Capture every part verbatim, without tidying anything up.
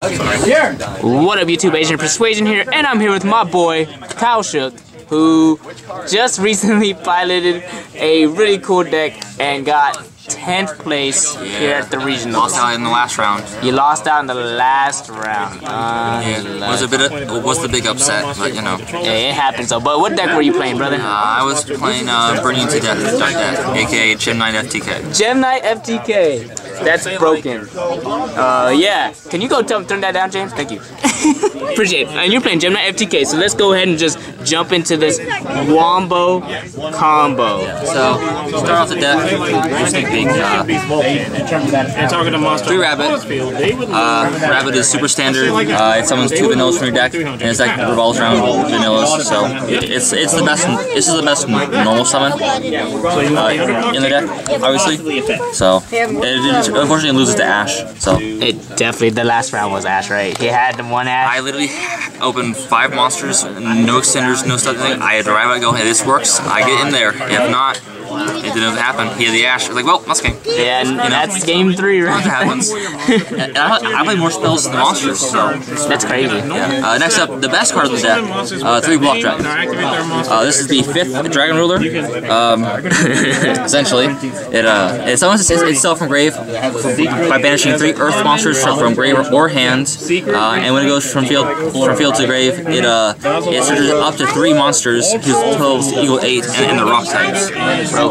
What up YouTube, Asian Persuasion here, and I'm here with my boy, Kyle Shook, who just recently piloted a really cool deck and got tenth place yeah. here at the regional. Lost out in the last round. You lost out in the last round. Uh, yeah. Was a bit. Of, was the big upset, but you know. Yeah, it happens. So, but what deck were you playing, brother? Uh, I was playing uh, Burning to Death, Dark Death, aka Gem-Knight F T K. Gem-Knight F T K. That's broken. Uh, yeah. Can you go tell, turn that down, James? Thank you. Appreciate it. And you're playing Gem-Knight F T K, so let's go ahead and just jump into this wombo combo. So start off the deck. Uh, three rabbit. Uh, rabbit is super standard. Uh, it summons two vanillas from your deck, and its deck revolves around vanillas. So it, it's it's the best. This is the best normal summon uh, in the deck, obviously. So it, it unfortunately loses to Ash. So it definitely the last round was Ash, right? He had the one Ash. I literally opened five monsters, no extenders, no stuff. I arrive, I go, hey, this works. I get in there. If not. It didn't happen. He had the Ash. I was like, well, that's game. Yeah, and you know, that's game three, right? That happens. And I, I play more spells than monsters, so. That's crazy. Yeah. Uh, next up, the best card of the deck, uh, three Block Dragons. Uh, this is the fifth Dragon Ruler. Um, essentially, it uh, it summons itself from grave by banishing three Earth monsters from grave or hand, uh, and when it goes from field from field to grave, it uh, it searches up to three monsters whose totals equal eight and the rock types. Okay. So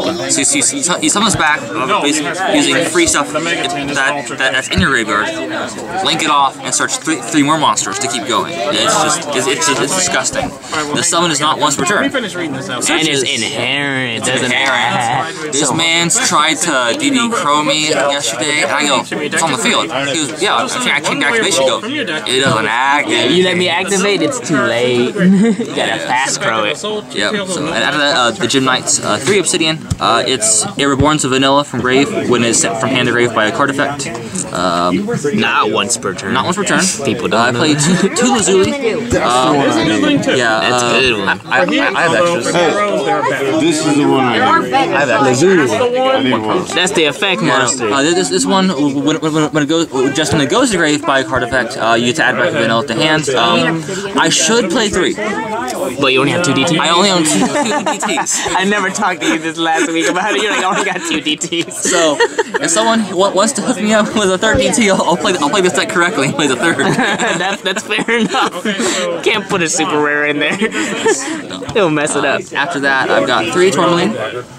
he, he, he summons back using free stuff that, that that's in your graveyard, link it off, and search three, three more monsters to keep going. It's just it's, it's, it's disgusting. The summon is not once per turn. And it's inherent. It's inherent. This man's tried to D D Crow me yesterday, and I go, it's on the field. He goes, yeah, I can't, I can't activate. You go, it doesn't act. Yeah, you let me activate, it's too late. You gotta fast crow it. Yep. So, and after that, uh, the Gem-Knights, uh, three Obsidian. Uh, it's it reborns a vanilla from grave when it's sent from hand to grave by a card effect. Um, not once per turn. Not once per turn. People don't uh, I played two, two Lazuli. Um, yeah, that's uh, good one. I, I, I have extras. Hey, this is the one I have. I have extras. That's the effect monster. Yeah. Uh, this, this one, when, when, when it goes, just when it goes to grave by a card effect, uh, you get to add back a vanilla to hand. Um, I should play three. But you only have two D Ts? I only own two, two D Ts. I never talked to you this last week about it. You're like, I only got two D Ts. So, if someone wants to hook me up with a third D T, I'll, I'll, play, I'll play this deck correctly and play the third. that, that's fair enough. Can't put a super rare in there. It'll mess it up. Uh, after that, I've got three Tourmaline.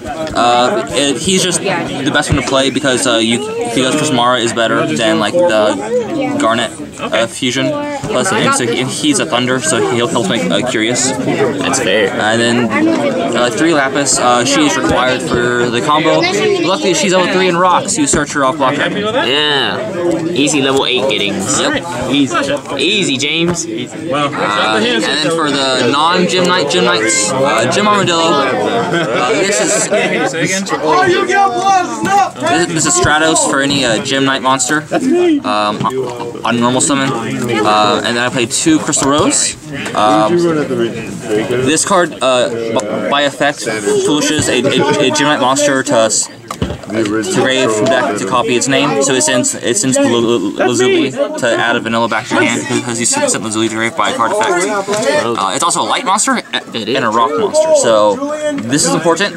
Uh, it, he's just the best one to play because uh, you, because Prismar is better than like the Garnet uh, Fusion. Plus, and so he's a Thunder, so he'll help make uh, Curious. That's fair. And then uh, three Lapis. Uh, she is required for the combo. Luckily, she's level three in rocks. You search her off Block Dragon. Yeah. Easy level eight getting. Yep. Easy. Easy, James. Uh, and then for the non-Gem-Knight Gem-Knights, uh, Gem Armadillo. Uh, this is this is Stratos for any uh, Gem-Knight monster. Um, on, on normal summon. Uh, and then I play two Crystal Rose. Um, this card, uh, by effect, foolishes a, a, a Gem-Knight monster to us. To grave from deck to copy its name, so it sends it sends Lazuli to add a vanilla back to your hand because you sent Lazuli to grave by a card effect. Uh, it's also a light monster and a rock monster, so this is important,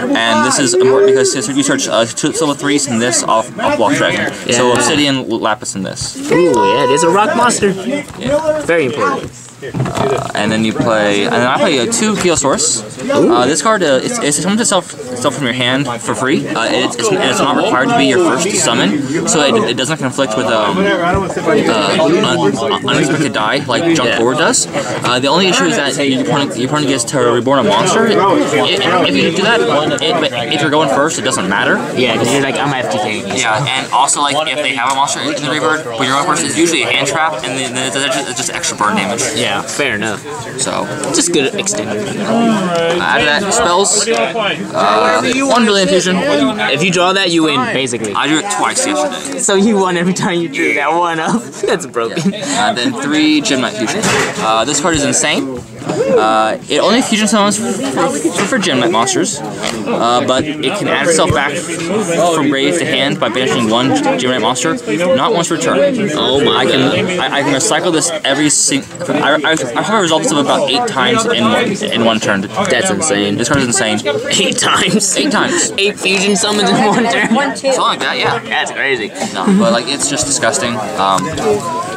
and this is important because you search uh, two silver threes and this off, off Block Dragon, yeah. So Obsidian, Lapis, and this. Ooh, yeah, it is a rock monster. Yeah. Very important. Uh, and then you play, and then I play uh, two Kylosaurus. Uh, this card, uh, it's, it's summons itself, itself from your hand for free, uh, it, it's, and it's not required to be your first summon, so it, it doesn't conflict with um, uh, un, unexpected die like Jump Forward does. Uh, the only issue is that your opponent, your opponent gets to reborn a monster. It, it, if you do that, it, if you're going first, it doesn't matter. Yeah, because you're like, I'm F T K. Yeah, and also like if they have a monster in the graveyard, when you're going first, it's usually a hand trap, and then, then it's, just, it's just extra burn damage. Yeah. Yeah, fair enough. So, just good extended. Uh, after that, spells. Uh, Wonderland Vision. If you draw that, you win, basically. I drew it twice yesterday. So you won every time you drew that one up. That's broken. Yeah. Uh, then three Gem-Knight Fusion. Uh, this card is insane. Uh, it only fusion summons for, for Gem-Knight monsters, uh, but it can add itself back from grave to hand by banishing one Gem-Knight monster, not once per turn. Oh my! I can I, I can recycle this every single. I I I've heard results of about eight times in one in one turn. That's insane. This card is insane. Eight times. Eight times. Eight fusion summons in one turn. One, two. Something like that. Yeah. That's crazy. No, but like it's just disgusting. Um.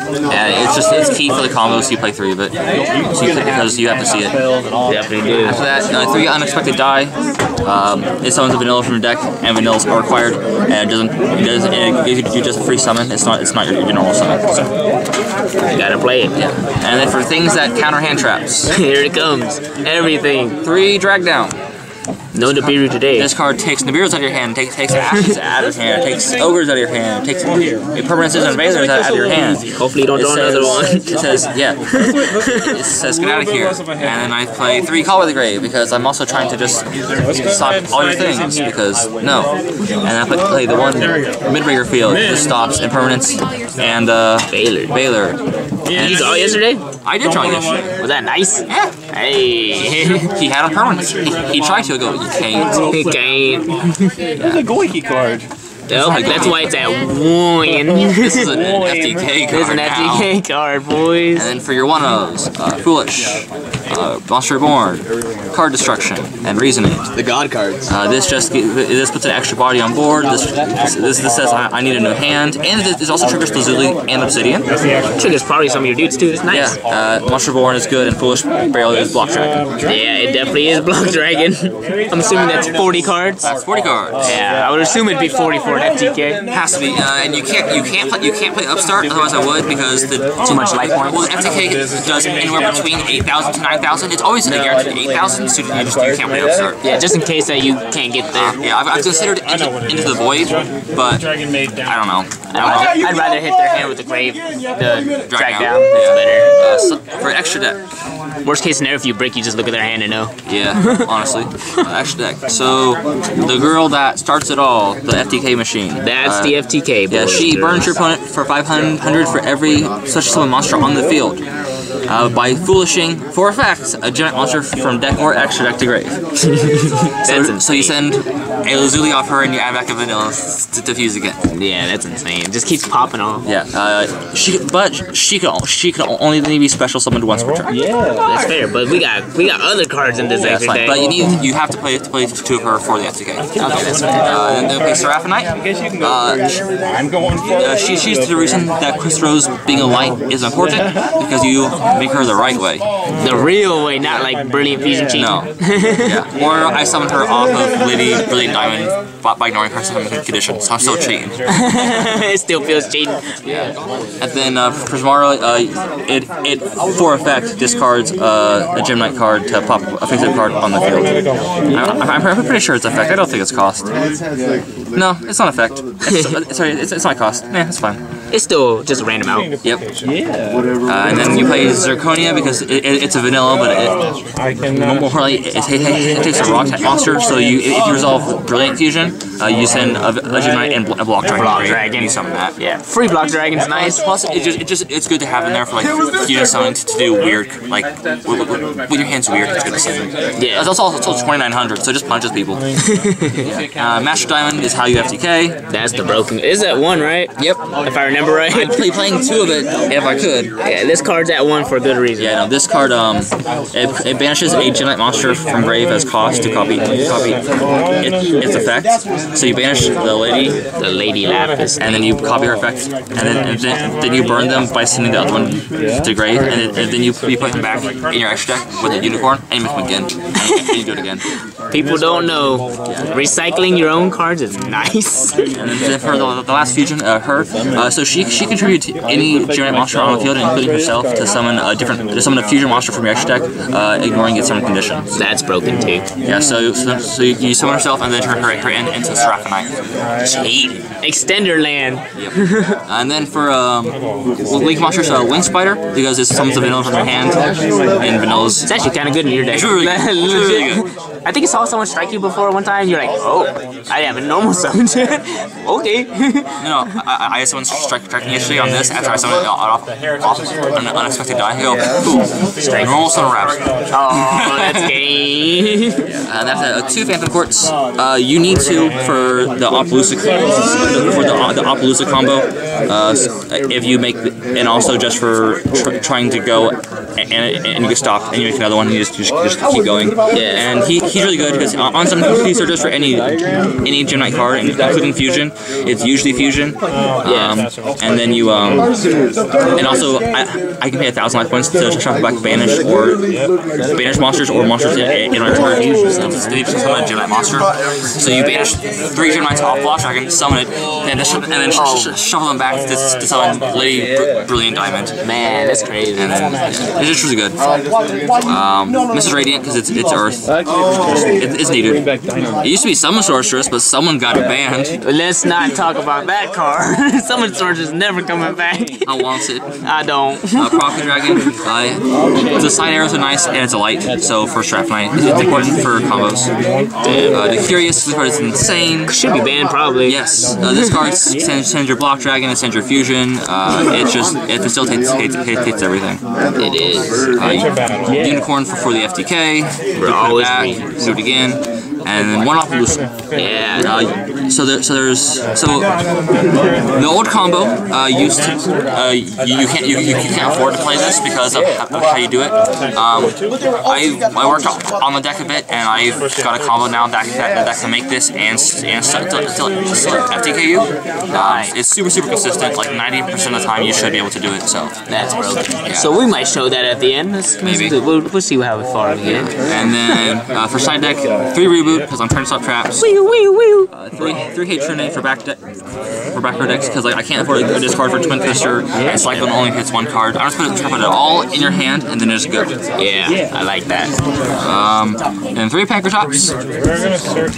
Yeah, it's just it's key for the combos. You play three of it, so you play, because you have to see it. After that, no, three unexpected die. Um, it summons a vanilla from your deck, and vanillas are required. And it doesn't, it doesn't, it gives you just a free summon. It's not, it's not your, your normal summon. So you gotta play it. Yeah. And then for things that counter hand traps, here it comes. Everything. Three drag down. No Nibiru today. This card takes Nibiru's out of your hand, takes takes Ashes out of your hand, takes Ogres out of your hand, takes Permanences and Invaders out of your hand. Hopefully you don't draw another one. It says, yeah. It says, get out of here. And then I play three Call of the Grave, because I'm also trying to just stop all your things, because no. And I play the one Midrigger field, just stops Impermanence and uh, Baylor. Baylor. Did you draw yesterday? I did draw yesterday. Was that nice? Yeah. Hey. He had a permanent. He, he tried to go, you can't. He can't. Yeah. That's a Goiki card. Nope, like that's why it's at one. This is an F T K card. This is an F T K card, boys. And then for your one-ohs, uh, Foolish, uh, Monster Born, Card Destruction, and Reasoning. The God cards. Uh, this just this puts an extra body on board. This this, this, this says I, I need a new hand, and this, this also triggers Lazuli and Obsidian. Triggers probably some of your dudes too. It's nice. Yeah, uh, Monster Born is good, and Foolish Barrel is Block Dragon. Yeah, it definitely is Block Dragon. I'm assuming that's forty cards. That's forty cards. Yeah, I would assume it'd be forty for. F T K has to be, uh, and you can't you can't play, you can't play Upstart, otherwise I would, because the too much life points. Well, the F T K does anywhere between eight thousand to nine thousand. It's always in a guaranteed eight thousand, so you just you can't play Upstart. Yeah, just in case that you can't get there. Uh, yeah, I've, I've considered into, into the Void, but I don't know. I don't I'd rather hit their hand with the Grave, the Drag Down. It's better. Uh, so for extra deck. Worst case scenario, if you break, you just look at their hand and know. Yeah, honestly, uh, extra deck. So the girl that starts it all, the F T K machine. Machine. That's uh, the F T K. Yeah, she burns your opponent for five hundred for every such summon monster on the field. Uh, by foolishing, for effects, a Gem-Knight monster from deck or extra deck to grave. so, so you send a Lazuli off her and you add back a vanilla to diffuse again. Yeah, that's insane. It just keeps popping off. Yeah, uh, she but she can she can only be special summoned once per turn. Yeah, that's fair. But we got we got other cards in this yeah, extra deck. But you need you have to play to play two of her for the F T K. Okay, that's fair. Uh, and then play Seraphinite. Uh, I'm going for uh, she, she's the reason that Crystal Rose being a light is important, because you make her the right way. The real way, not like Brilliant Fusion cheating. No. Yeah. Or I summoned her off of Lady Brilliant Diamond by ignoring her summoning condition, so I'm still cheating. It still feels cheating. Yeah. And then uh, Prismar, uh, it, it for effect discards uh, a Gem-Knight card to pop a fixed card on the field. I'm, I'm, I'm pretty sure it's effect. I don't think it's cost. No, it's not effect. It's, sorry, it's, it's not cost. Yeah, it's fine. It's still just a random out. Yep. Yeah. Uh, and then you play Zirconia because it, it, it's a vanilla, but it, it, more like it, it, it, it takes a rock type monster. So you, if you resolve Brilliant Fusion, uh, you send a Gem-Knight and a Block Dragon. Block Dragon. You summon that. Yeah. Free Block Dragon's nice. Plus, it just, it just, it's good to have in there for like fusion summoning to do weird, like with, with, with your hands weird. It's good to summon. Yeah. It's also it's also twenty-nine hundred, so it just punches people. Yeah. uh, Master Diamond is how you F T K. That's the broken. Is that one right? Yep. If I remember right. I'd play playing two of it if I could. Yeah, this card's at one for a good reason. Yeah, no, this card, um, it, it banishes a Gem-Knight monster from grave as cost to copy, copy it, its effect. So you banish the lady, the lady Lapis, and then you copy her effect, and then and then, then you burn them by sending the other one to grave, and, it, and then you, you put them back in your extra deck with a unicorn, and you make them again, and you do it again. People don't know, recycling your own cards is nice. And then for the, the last fusion, uh, her, uh, so she she contributes any Gem-Knight monster on the field, including herself, to summon a different to summon a fusion monster from your extra deck, uh, ignoring its summon condition. That's broken too. Yeah, so so, so you, you summon herself and then turn her, her in, into Seraphinite. Cheat. Extender land. Yep. And then for um, Link monsters, uh, Link Spider, because it summons the vanilla from their hand, and vanillas. It's actually kind of good in your deck. It's really, really good. I think it's all. saw someone strike you before one time, you're like, oh, I am a normal summon. Okay. No, no, I, I had someone strike, strike me yesterday on this after I summoned it off, off an unexpected die. I go, ooh, normal summon wraps. Oh, that's gay. Uh, that's a, a two Phantom Quartz. Uh, you need two for the Opalousa, for the, the Opalousa combo. Uh, if you make, and also just for tr trying to go and, and, and you get stopped and you make another one, you just, you just, just keep going. Yeah, and he, he's really good because on some these are just for any any Gem-Knight card, including Fusion. It's usually Fusion. Um, and then you um, and also I, I can pay a thousand life points to shuffle back banish or banish monsters or monsters in my turn. It's summon a Gem-Knight monster. So you banish three Gem-Knights off Block Dragon, summon it, and then, and then sh shuffle them back to, to summon Lady Br Brilliant Diamond. Man, that's crazy. And then, yeah, it's just really good. Um, Missus Radiant because it's it's Earth. It, it's needed. It used to be Summon Sorceress, but someone got it banned. Let's not talk about that card. Summon Sorceress is never coming back. I want it. I don't. Uh, Block Dragon. Uh, the side arrows are nice, and it's a light, so for Seraphinite, it's important for combos. Uh, the Curious, this card is insane. Should be banned, probably. Yes. Uh, this card sends, sends your Block Dragon, it sends your Fusion. Uh, it just, it facilitates hits, hits, hits everything. It is. Uh, Unicorn for, for the F T K. We're always back, do it again. And then one Opalousa. Yeah. Uh, so there, so there's so the old combo uh, used to uh, you, you can't you, you can't afford to play this because of, of how you do it. Um, I I worked on the deck a bit and I've got a combo now that that, that can make this and and still, still, still, still F T K U. Uh, it's super super consistent. Like ninety percent of the time you should be able to do it. So that's brilliant. Yeah. So we might show that at the end. Let's, maybe let's we'll, we'll see how far we get. And then uh, for side deck three reboot. Because I'm turn stop traps. Wee wee wee. Uh, three three hatred name for back deck for back row decks because like I can't afford a discard for Twin Twister. And Cyclone only hits one card. I'm just gonna put it all in your hand and then just go. Yeah, I like that. Um, and three Panker Tops.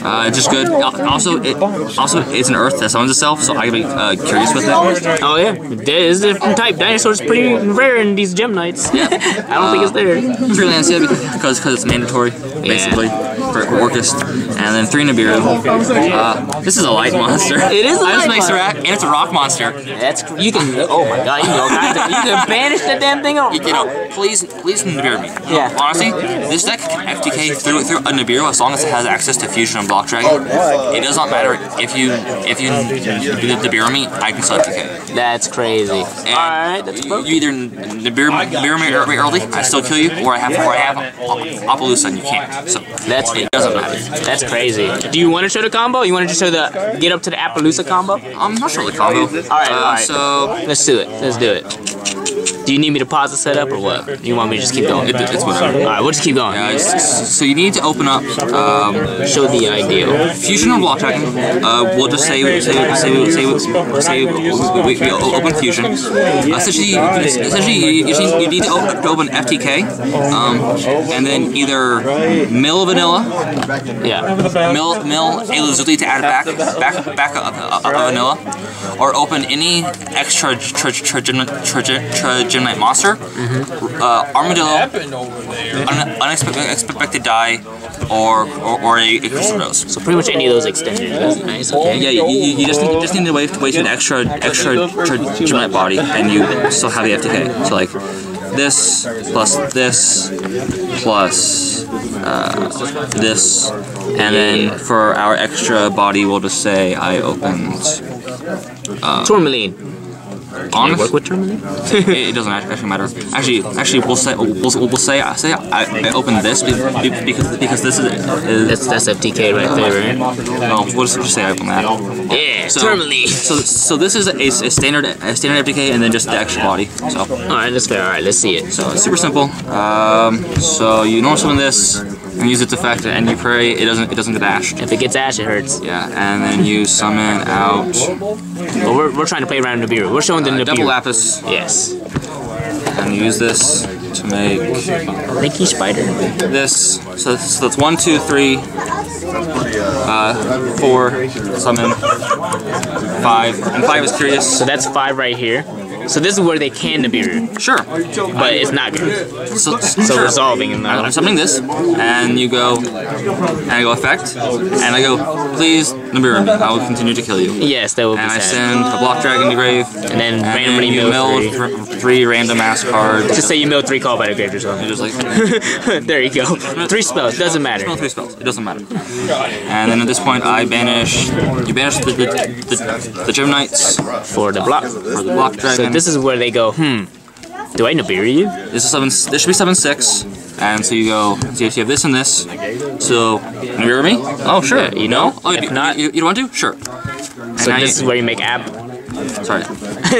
Uh, just good. Also, it also it's an Earth that summons itself, so I can be uh, curious with it. Oh yeah, it's a different type. Dinosaur's pretty rare in these Gem Knights. Yeah, I don't uh, think it's there. Three lands yeah, because because it's mandatory basically yeah. for Orcus. And then three Nibiru. Uh, this is a light monster. It is a light monster. I just make Seraph, and it's a rock monster. That's you can. Oh my god, you can, you can banish the damn thing off. You know, please, please Nibiru me. Yeah. Honestly, this deck can F T K through through a Nibiru as long as it has access to Fusion and Block Dragon. It does not matter if you if you Nibiru me, I can still F T K. That's crazy. All right, that's you either Nibiru me early, I still kill you, or I have or I have Opalousa and you can't. So that's it. Doesn't matter. That's crazy. Do you want to show the combo? You want to just show the get up to the Opalousa combo? I'm not sure the combo. All right, uh, all right. So let's do it. Let's do it. Do you need me to pause the setup or what? You want me to just keep going? It, it's whatever. All right, we'll just keep going. Uh, so you need to open up. Um, show the ideal. Fusion or Block Dragon. Uh, we'll just say say say say, say, say we, we, we open Fusion. Uh, essentially, essentially you, you need to open, to open F T K, um, and then either mill vanilla. Yeah. Mill, mill a Lazuli to add back, back, back of, of, of vanilla, or open any extra Gem-Knight monster, mm-hmm. uh, Armadillo, un, unexpected expected die, or or, or a, a Crystal Rose. So pretty much any of those extended. That's nice. Okay. Yeah, you, you, you just need, you just need to wait, wait for an extra extra Gem-Knight body, and you still have the F T K. So like this plus this plus uh, this, and then for our extra body, we'll just say I opened uh, Tourmaline. Can you work with Tourmaline? It doesn't actually matter. Actually, actually, we'll say we'll, we'll say I say I, I opened this because because this is, is that's, that's F T K right there. Right? No, we'll just, just say I opened that. Yeah, so, Tourmaline. So so this is a, a standard a standard F T K and then just the extra body. So all right, that's fair. All right, let's see it. So it's super simple. Um, so you normal summon this and use its effect, and you pray it doesn't it doesn't get Ash. If it gets Ash, it hurts. Yeah, and then you summon out. Well, we're we're trying to play around Nibiru. We're showing. Uh, double Lapis. Yes. And use this to make Mickey Spider. This. So, so that's one, two, three, uh, four, summon, five, and five is curious. So that's five right here. So this is where they can Nibiru. Sure. But it's not good. So, so sure. resolving in the... I'm summoning this, and you go, and I go effect, and I go, please, Nibiru me. I will continue to kill you. Yes, that will and be And I sad. send a Block Dragon to grave, and then and randomly then you mill three. three random ass cards. Just say you mill three Call by the Grave or something. Just like, there you go. Three spells, doesn't matter. Mill three spells, it doesn't matter. And then at this point I banish, you banish the, the, the, the Gem-Knights. For the block. For the Block Dragon. So this is where they go, hmm, do I Nibiru you? This is seven, this should be seven six, and so you go, so you have this and this, so Nibiru me? Oh sure, yeah, you know? Oh, if you, not, you, you don't want to? Sure. And so this you, is where you make ab. Sorry.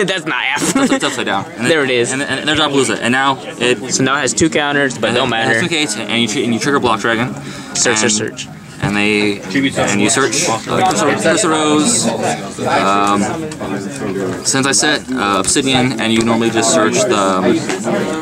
That's not app. It's upside down. And there it, it is. And, and, and there's Opalousa. And now it... So now it has two counters, but it don't matter. It has two gates, and you, and you trigger Block Dragon. Search, search, search. And they... And you search uh, Crystal Rose. Um, since I set uh, Obsidian, and you normally just search the...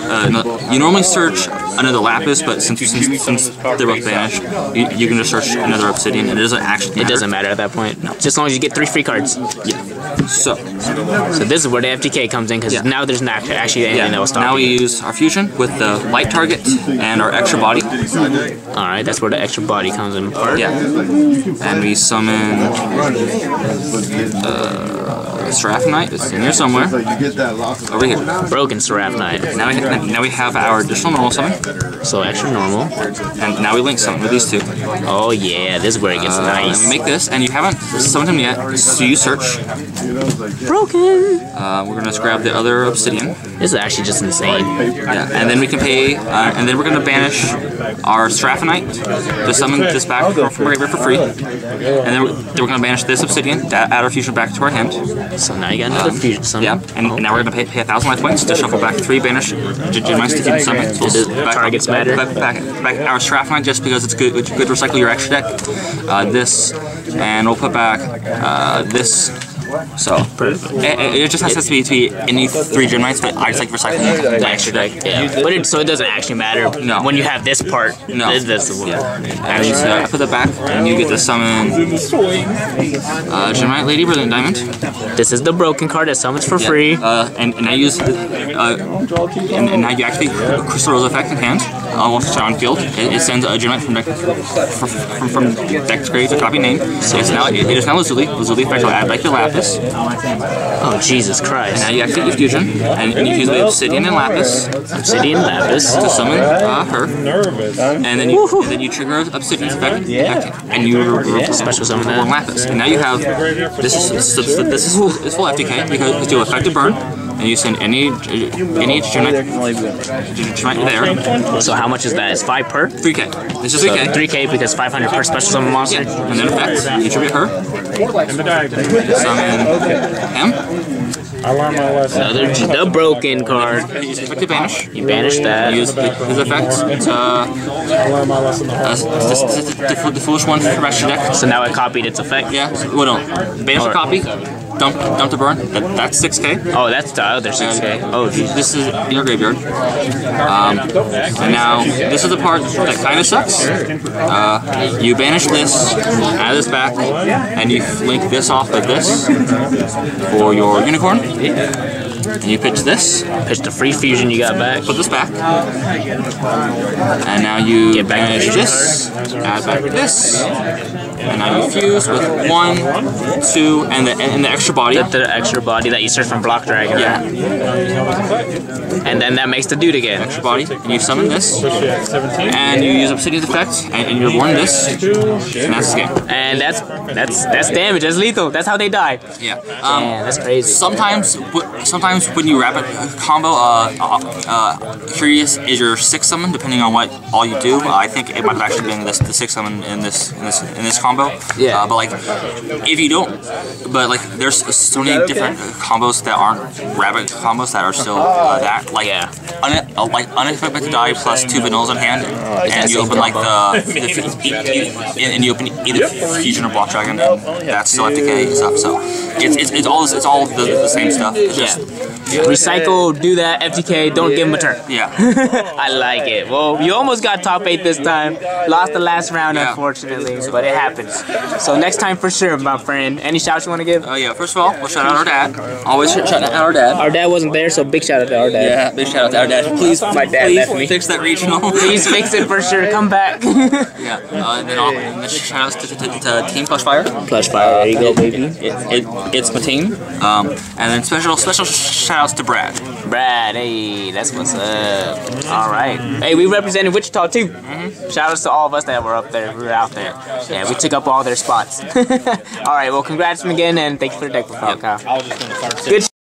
Uh, no, you normally search another Lapis, but since, since, since they're both banished, you, you can just search another Obsidian, and it doesn't actually matter. It doesn't matter at that point. No. Just as long as you get three free cards. Yeah. So, so this is where the F T K comes in because yeah. now there's not actually anything yeah. else talking. Now we use our fusion with the light target and our extra body. All right, that's where the extra body comes in. Part. Yeah, and we summon uh, Seraphinite. It's in here somewhere. Over here, broken Seraphinite. Now we have, now we have our additional normal summon. So extra normal, and now we link summon with these two. Oh yeah, this is where it gets uh, nice. And we make this, and you haven't summoned him yet, so you search. Broken! Uh, we're gonna grab the other Obsidian. This is actually just insane. Yeah, and then we can pay, uh, and then we're gonna banish our Seraphinite to summon this back from our graveyard for free. And then we're, then we're gonna banish this Obsidian to add our fusion back to our hand. So now you got another um, fusion summon. Yeah, and, okay. and now we're gonna pay, pay a thousand life points to shuffle back three banished Gem-Knights to fusion summon. So we'll targets back, matter. Back, back, back our Seraphinite just because it's good, it's good to recycle your extra deck. Uh, this, and we'll put back uh, this. So, it, it just has it, to be to be any three Gem-Knights, but I just like recycling the extra deck. Yeah. But it, so it doesn't actually matter no. when you have this part. No. This, this yeah. And so I put that back, and you get to summon uh, Gem-Knight Lady Brilliant Diamond. This is the broken card that summons for yeah. free. Uh, and, and I use, uh, and, and now you activate Crystal Rose effect in hand. Uh, once it's on field, it, it sends a Gem-Knight from deck from, from, from deck to grave to copy name. So it's now it, it is now Lazuli. Lazuli effect will add back your Lapis. Oh, Jesus Christ. And now you activate your fusion, and, and you fuse the Obsidian and Lapis. Obsidian and Lapis. To summon uh, her. And then you, and then you trigger Obsidian's effect, and you yeah. special summon that. Lapis. And now you have, this is, this is, this is, this is full F T K, because you'll effect a burn, and you send any any there. So how much is that? It's five per? three K. This is three K. three K because five hundred per special summon monster. Yeah. And then effect, you tribute her. Summon him. I learned my lesson. Another G the broken card. You banish. You banish that. Use his effects. Uh, I learned my lesson. Uh, the, the, the foolish one for the rest of your deck. So now I copied its effect. Yeah. Well, no. Banish or copy. Dump, dump to burn. That, that's six K. Oh, that's the other six K. Oh, geez. This is your graveyard. Um, and now, this is the part that kind of sucks. Uh, you banish this, add this back, and you link this off with this for your Unicorn. And you pitch this. Pitch the free fusion you got back. Put this back. And now you Get back banish this, add back this. And now you fuse with one, two, and the and the extra body. The, the extra body that you search from Block Dragon. Yeah. And then that makes the dude again. Extra body. And you summon this. And you use Obsidian's effect. And, and you reborn this. And that's the game. And that's that's that's damage. That's lethal. That's how they die. Yeah. Um, yeah that's crazy. Sometimes sometimes when you rapid combo, uh, uh, uh, Curious is your sixth summon depending on what all you do. Uh, I think it might have actually been this the sixth summon in this in this in this combo. Yeah, uh, but like if you don't, but like there's so many different combos that aren't rabbit combos that are still uh, that like yeah. un uh, like unexpected die plus two vanillas on hand, and you open like the, the and you open either fusion or Block Dragon, and that's still F T K stuff. So it's it's, it's all it's all the, the same stuff. It's just, yeah, recycle, do that F T K. Don't give him a turn. Yeah, I like it. Well, you almost got top eight this time. Lost the last round, yeah. unfortunately, but it happened. happens. So next time for sure, my friend. Any shouts you want to give? Oh uh, yeah, first of all, we'll shout out our dad. Always shout out our dad. Our dad wasn't there, so big shout out to our dad. Yeah, big shout out to our dad. Please, my dad please left me. Fix that regional. Please fix it for sure. Come back. Yeah, uh, and then I'll shout out to, to, to Team Plushfire. Plushfire, there you go, baby. It, it, it, it's my team. Um, and then special special shout outs to Brad. Brad, hey, that's what's up. All right, hey, we represented Wichita too. Mm-hmm. Shout outs to all of us that were up there. We were out there. Yeah, we took up all their spots. All right, well, congrats again, and thank you for the deck profile, Kyle. I was just gonna start. Good.